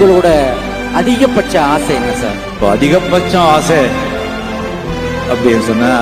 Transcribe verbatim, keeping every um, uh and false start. உங்களோட அதிகபட்ச ஆசை என்ன சார்? அதிகபட்ச ஆசை அப்படின்னு சொன்னா